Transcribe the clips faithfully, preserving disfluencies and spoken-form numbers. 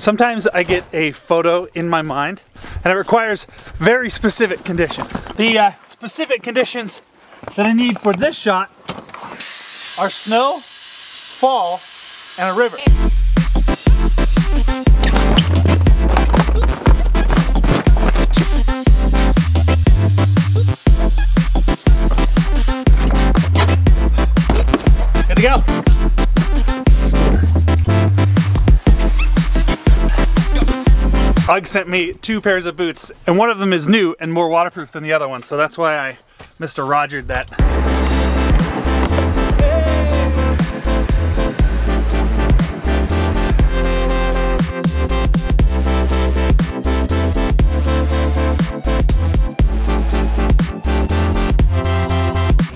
Sometimes I get a photo in my mind, and it requires very specific conditions. The uh, specific conditions that I need for this shot are snow, fall, and a river. Good to go. Ug sent me two pairs of boots, and one of them is new and more waterproof than the other one, so that's why I Mister Roger'd that.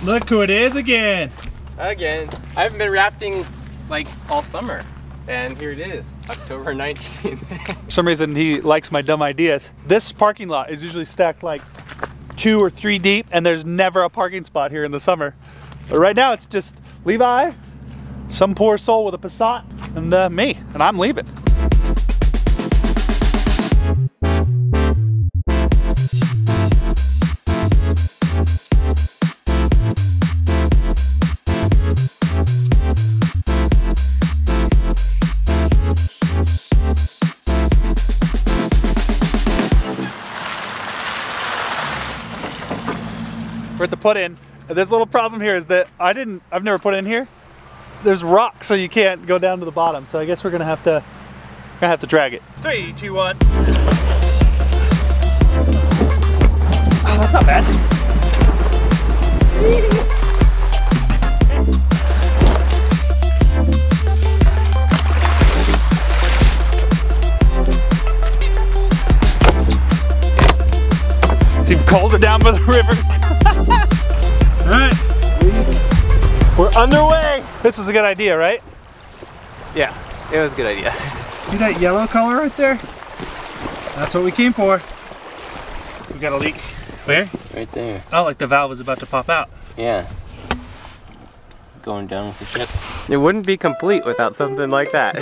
Look who it is again. Again. I haven't been rafting like all summer. And here it is, October nineteenth. For some reason he likes my dumb ideas. This parking lot is usually stacked like two or three deep, and there's never a parking spot here in the summer. But right now it's just Levi, some poor soul with a Passat, and uh, me, and I'm leaving. We're at the put in. This little problem here is that I didn't, I've never put in here. There's rocks, so you can't go down to the bottom. So I guess we're gonna have to, gonna have to drag it. Three, two, one. Oh, that's not bad. It's even colder down by the river. Alright, we're underway! This was a good idea, right? Yeah, it was a good idea. See that yellow color right there? That's what we came for. We got a leak. Where? Right there. Oh, like the valve is about to pop out. Yeah. Going down with the ship. It wouldn't be complete without something like that.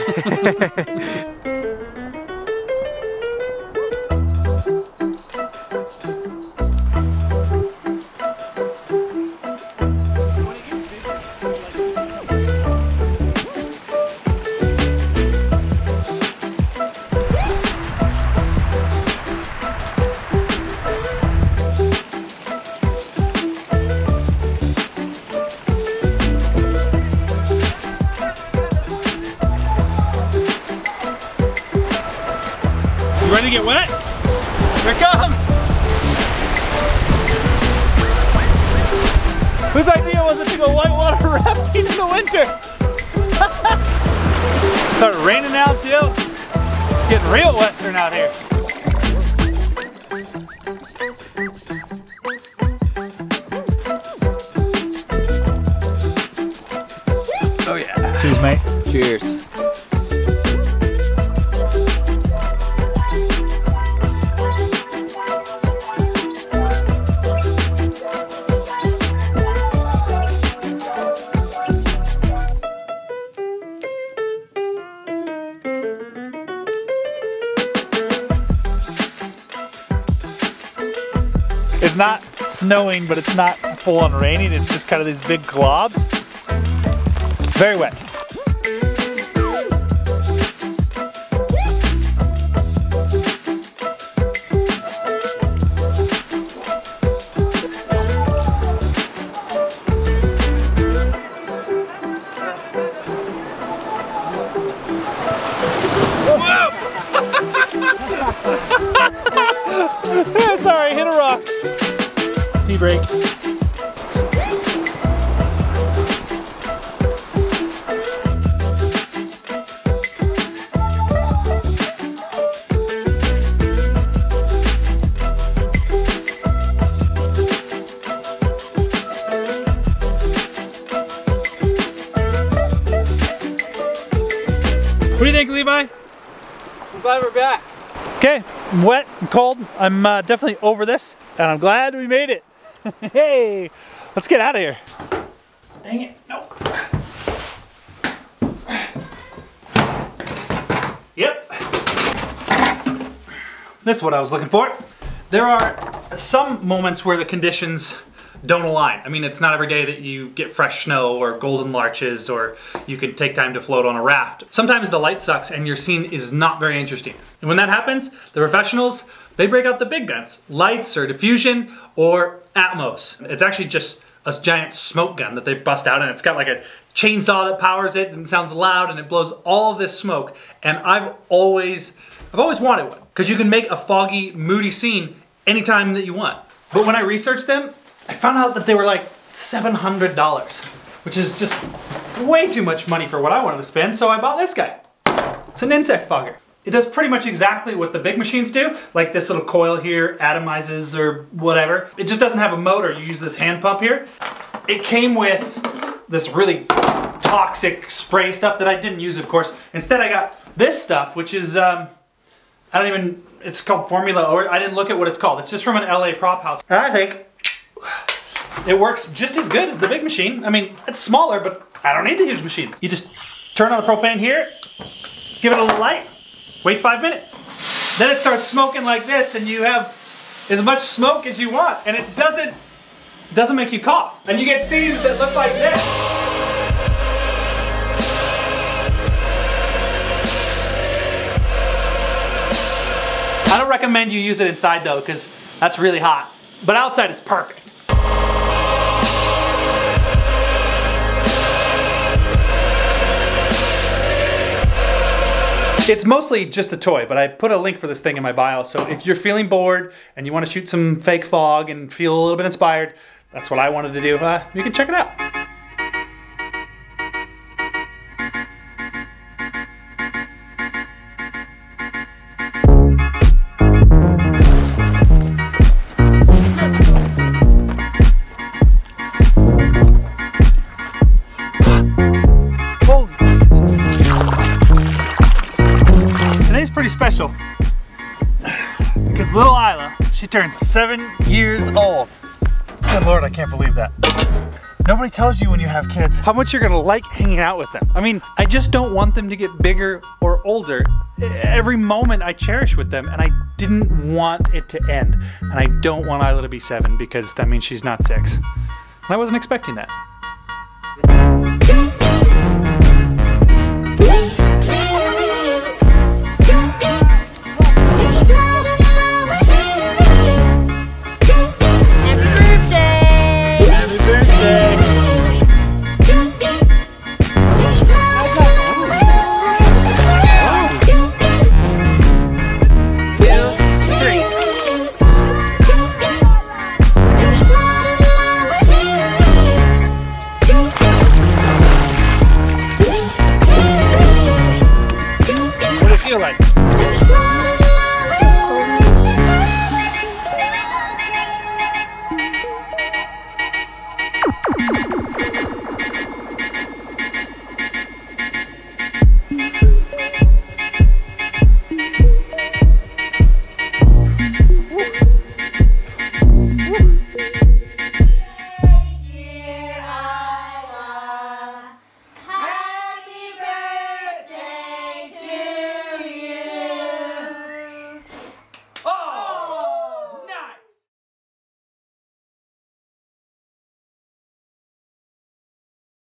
Ready to get wet? Here it comes! Whose idea was it to go whitewater rafting in the winter? Started raining out too. It's getting real western out here. Oh yeah. Cheers, mate. Cheers. It's not snowing, but it's not full on raining. It's just kind of these big globs. Very wet. Whoa! Sorry, hit a rock. Tea break. What do you think, Levi? I'm glad we're back. Okay, I'm wet, I'm cold, I'm uh, definitely over this, and I'm glad we made it. Hey, let's get out of here. Dang it, no. Yep, That's what I was looking for. There are some moments where the conditions don't align. I mean, it's not every day that you get fresh snow or golden larches, or you can take time to float on a raft. Sometimes the light sucks and your scene is not very interesting. And when that happens, the professionals, they break out the big guns, lights or diffusion or Atmos. It's actually just a giant smoke gun that they bust out, and it's got like a chainsaw that powers it and sounds loud and it blows all this smoke. And I've always, I've always wanted one, because you can make a foggy, moody scene anytime that you want. But when I researched them, I found out that they were like seven hundred dollars, which is just way too much money for what I wanted to spend, so I bought this guy. It's an insect fogger. It does pretty much exactly what the big machines do, like this little coil here atomizes or whatever. It just doesn't have a motor. You use this hand pump here. It came with this really toxic spray stuff that I didn't use, of course. Instead, I got this stuff, which is, um, I don't even, it's called Formula, or I didn't look at what it's called. It's just from an L A prop house. And I think it works just as good as the big machine. I mean, it's smaller, but I don't need the huge machines. You just turn on the propane here, give it a little light, wait five minutes. Then it starts smoking like this, and you have as much smoke as you want, and it doesn't, doesn't make you cough. And you get scenes that look like this. I don't recommend you use it inside though, because that's really hot. But outside it's perfect. It's mostly just a toy, but I put a link for this thing in my bio, so if you're feeling bored and you want to shoot some fake fog and feel a little bit inspired, that's what I wanted to do, uh, you can check it out. Special, because little Isla, she turns seven years old. Good Lord, I can't believe that. Nobody tells you when you have kids how much you're gonna like hanging out with them. I mean, I just don't want them to get bigger or older. Every moment I cherish with them, and I didn't want it to end. And I don't want Isla to be seven, because that means she's not six. And I wasn't expecting that.